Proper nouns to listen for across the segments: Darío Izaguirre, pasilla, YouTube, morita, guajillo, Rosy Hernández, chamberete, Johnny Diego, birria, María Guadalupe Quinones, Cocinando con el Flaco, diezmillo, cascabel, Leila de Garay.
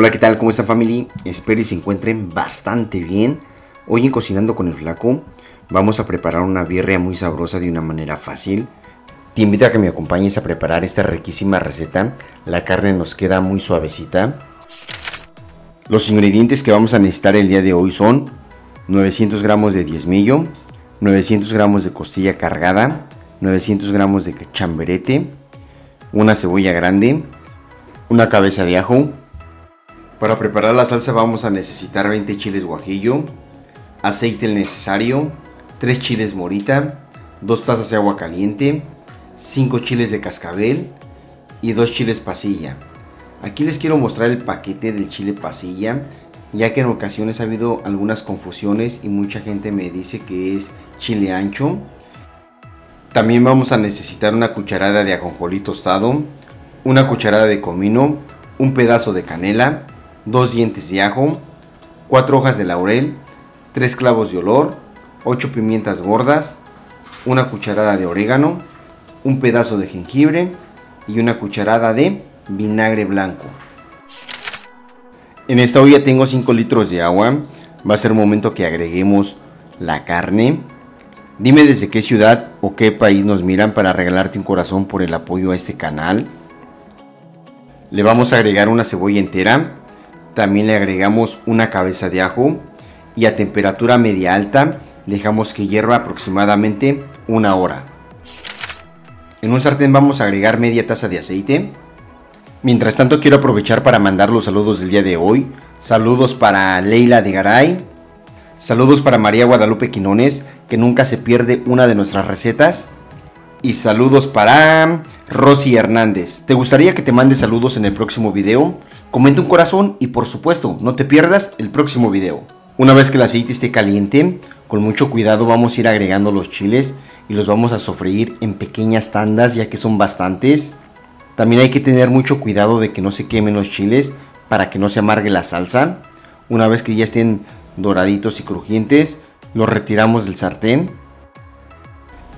Hola, ¿qué tal? ¿Cómo están, family? Espero y se encuentren bastante bien. Hoy en Cocinando con el Flaco vamos a preparar una birria muy sabrosa de una manera fácil. Te invito a que me acompañes a preparar esta riquísima receta. La carne nos queda muy suavecita. Los ingredientes que vamos a necesitar el día de hoy son 900 gramos de diezmillo, 900 gramos de costilla cargada, 900 gramos de chamberete, una cebolla grande, una cabeza de ajo. Para preparar la salsa vamos a necesitar 20 chiles guajillo, aceite el necesario, 3 chiles morita, 2 tazas de agua caliente, 5 chiles de cascabel y 2 chiles pasilla. Aquí les quiero mostrar el paquete del chile pasilla, ya que en ocasiones ha habido algunas confusiones y mucha gente me dice que es chile ancho. También vamos a necesitar una cucharada de ajonjolí tostado, una cucharada de comino, un pedazo de canela, 2 dientes de ajo, 4 hojas de laurel, 3 clavos de olor, 8 pimientas gordas, una cucharada de orégano, un pedazo de jengibre y una cucharada de vinagre blanco. En esta olla tengo 5 litros de agua. Va a ser momento que agreguemos la carne. Dime desde qué ciudad o qué país nos miran para regalarte un corazón por el apoyo a este canal. Le vamos a agregar una cebolla entera. También le agregamos una cabeza de ajo y a temperatura media alta dejamos que hierva aproximadamente una hora. En un sartén vamos a agregar media taza de aceite. Mientras tanto, quiero aprovechar para mandar los saludos del día de hoy. Saludos para Leila de Garay. Saludos para María Guadalupe Quinones, que nunca se pierde una de nuestras recetas. Y saludos para Rosy Hernández. ¿Te gustaría que te mande saludos en el próximo video? Comenta un corazón y, por supuesto, no te pierdas el próximo video. Una vez que el aceite esté caliente, con mucho cuidado vamos a ir agregando los chiles y los vamos a sofreír en pequeñas tandas, ya que son bastantes. También hay que tener mucho cuidado de que no se quemen los chiles para que no se amargue la salsa. Una vez que ya estén doraditos y crujientes, los retiramos del sartén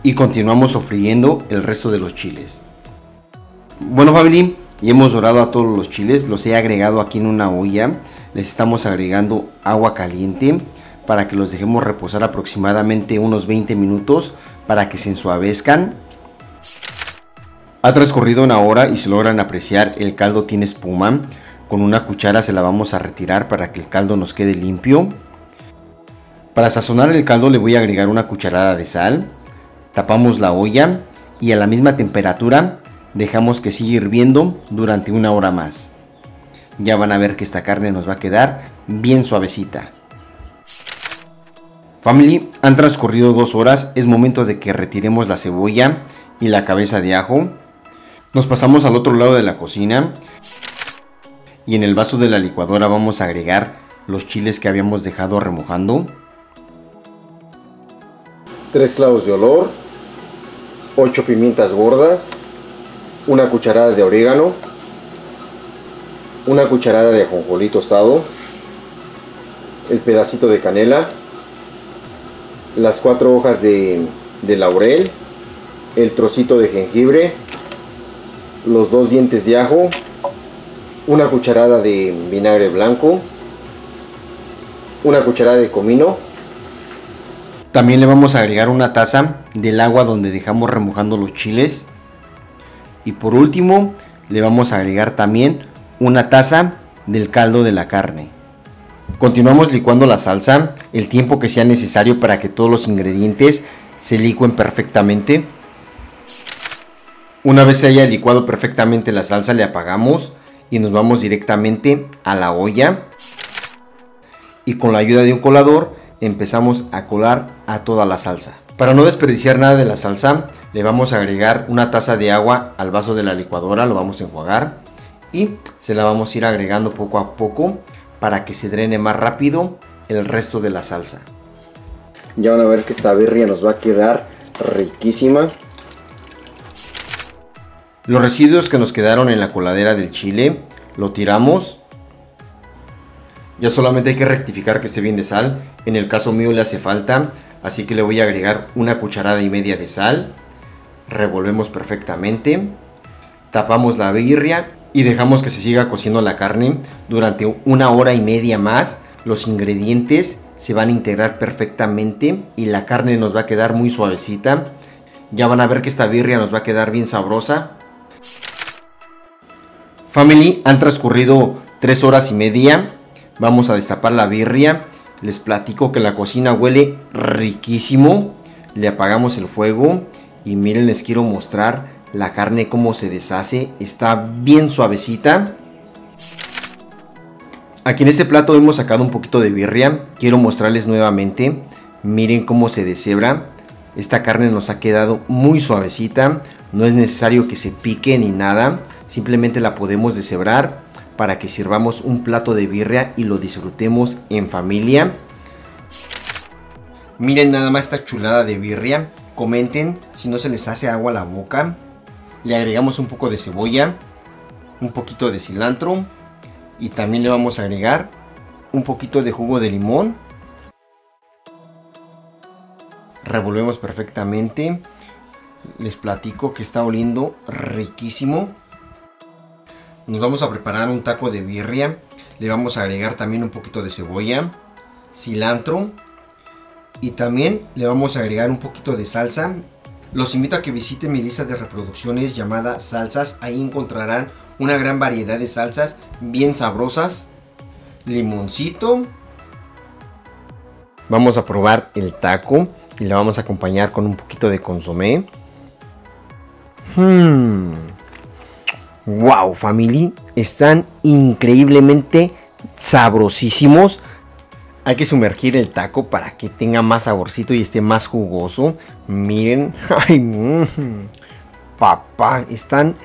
y continuamos sofriendo el resto de los chiles. Bueno, family, y hemos dorado a todos los chiles. Los he agregado aquí en una olla. Les estamos agregando agua caliente para que los dejemos reposar aproximadamente unos 20 minutos para que se ensuavezcan. Ha transcurrido una hora y se logran apreciar, el caldo tiene espuma. Con una cuchara se la vamos a retirar para que el caldo nos quede limpio. Para sazonar el caldo le voy a agregar una cucharada de sal. Tapamos la olla y a la misma temperatura dejamos que siga hirviendo durante una hora más. Ya van a ver que esta carne nos va a quedar bien suavecita. Family, han transcurrido 2 horas. Es momento de que retiremos la cebolla y la cabeza de ajo. Nos pasamos al otro lado de la cocina y en el vaso de la licuadora vamos a agregar los chiles que habíamos dejado remojando. 3 clavos de olor, 8 pimientas gordas, una cucharada de orégano, una cucharada de ajonjolí tostado, el pedacito de canela, las 4 hojas de laurel, el trocito de jengibre, los 2 dientes de ajo, una cucharada de vinagre blanco, una cucharada de comino. También le vamos a agregar una taza del agua donde dejamos remojando los chiles. Y por último, le vamos a agregar también una taza del caldo de la carne. Continuamos licuando la salsa el tiempo que sea necesario para que todos los ingredientes se licuen perfectamente. Una vez se haya licuado perfectamente la salsa, le apagamos y nos vamos directamente a la olla. Y con la ayuda de un colador empezamos a colar a toda la salsa. Para no desperdiciar nada de la salsa, le vamos a agregar una taza de agua al vaso de la licuadora. Lo vamos a enjuagar y se la vamos a ir agregando poco a poco para que se drene más rápido el resto de la salsa. Ya van a ver que esta birria nos va a quedar riquísima. Los residuos que nos quedaron en la coladera del chile lo tiramos. Ya solamente hay que rectificar que esté bien de sal. En el caso mío le hace falta, así que le voy a agregar una cucharada y media de sal. Revolvemos perfectamente. Tapamos la birria y dejamos que se siga cociendo la carne durante 1 hora y media más. Los ingredientes se van a integrar perfectamente y la carne nos va a quedar muy suavecita. Ya van a ver que esta birria nos va a quedar bien sabrosa. Family, han transcurrido 3 horas y media. Vamos a destapar la birria. Les platico que la cocina huele riquísimo. Le apagamos el fuego y miren, les quiero mostrar la carne cómo se deshace. Está bien suavecita. Aquí en este plato hemos sacado un poquito de birria. Quiero mostrarles nuevamente. Miren cómo se deshebra. Esta carne nos ha quedado muy suavecita. No es necesario que se pique ni nada. Simplemente la podemos deshebrar para que sirvamos un plato de birria y lo disfrutemos en familia. Miren nada más esta chulada de birria. Comenten si no se les hace agua la boca. Le agregamos un poco de cebolla, un poquito de cilantro y también le vamos a agregar un poquito de jugo de limón. Revolvemos perfectamente. Les platico que está oliendo riquísimo. Nos vamos a preparar un taco de birria. Le vamos a agregar también un poquito de cebolla, cilantro y también le vamos a agregar un poquito de salsa. Los invito a que visiten mi lista de reproducciones llamada Salsas. Ahí encontrarán una gran variedad de salsas bien sabrosas. Limoncito. Vamos a probar el taco y la vamos a acompañar con un poquito de consomé. Wow, family, están increíblemente sabrosísimos. Hay que sumergir el taco para que tenga más saborcito y esté más jugoso. Miren, ay, papá, están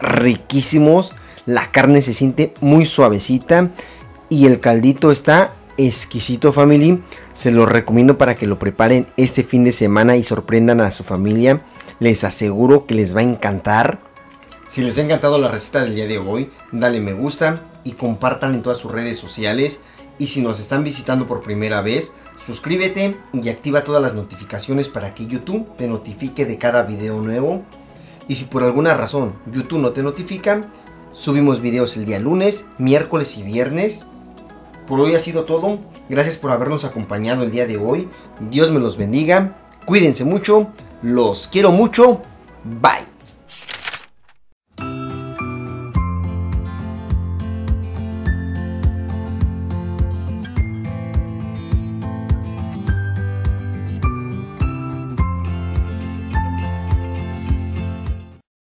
riquísimos. La carne se siente muy suavecita y el caldito está exquisito, family. Se los recomiendo para que lo preparen este fin de semana y sorprendan a su familia. Les aseguro que les va a encantar. Si les ha encantado la receta del día de hoy, dale me gusta y compartan en todas sus redes sociales. Y si nos están visitando por primera vez, suscríbete y activa todas las notificaciones para que YouTube te notifique de cada video nuevo. Y si por alguna razón YouTube no te notifica, subimos videos el día lunes, miércoles y viernes. Por hoy ha sido todo. Gracias por habernos acompañado el día de hoy. Dios me los bendiga. Cuídense mucho. Los quiero mucho. Bye.